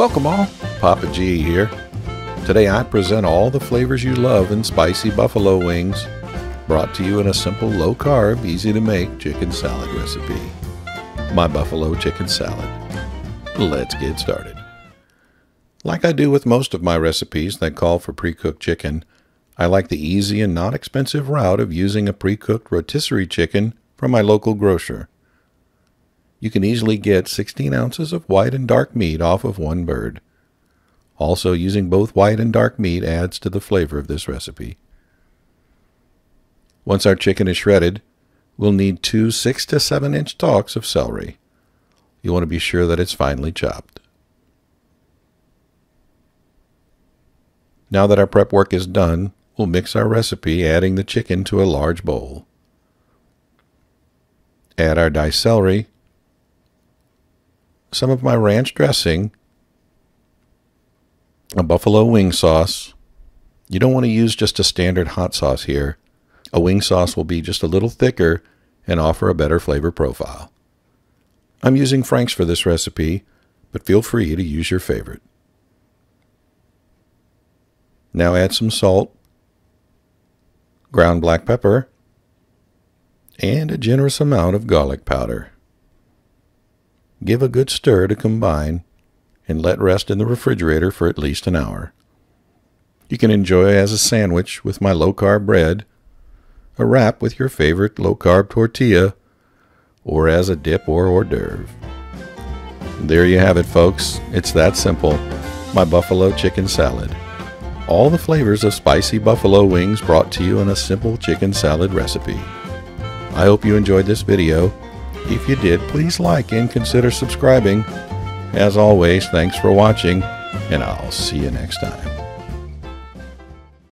Welcome all, Papa G here. Today I present all the flavors you love in spicy buffalo wings, brought to you in a simple, low-carb, easy-to-make chicken salad recipe. My buffalo chicken salad. Let's get started. Like I do with most of my recipes that call for pre-cooked chicken, I like the easy and not expensive route of using a pre-cooked rotisserie chicken from my local grocer. You can easily get 16 ounces of white and dark meat off of one bird. Also, using both white and dark meat adds to the flavor of this recipe. Once our chicken is shredded, we'll need 2 6- to 7-inch stalks of celery. You want to be sure that it's finely chopped. Now that our prep work is done, we'll mix our recipe, adding the chicken to a large bowl. Add our diced celery, some of my ranch dressing, a buffalo wing sauce. You don't want to use just a standard hot sauce here. A wing sauce will be just a little thicker and offer a better flavor profile. I'm using Frank's for this recipe, but feel free to use your favorite. Now add some salt, ground black pepper, and a generous amount of garlic powder. Give a good stir to combine and let rest in the refrigerator for at least an hour. You can enjoy as a sandwich with my low-carb bread, a wrap with your favorite low-carb tortilla, or as a dip or hors d'oeuvre. There you have it, folks. It's that simple. My buffalo chicken salad. All the flavors of spicy buffalo wings brought to you in a simple chicken salad recipe. I hope you enjoyed this video. If you did, please like and consider subscribing. As always, thanks for watching, and I'll see you next time.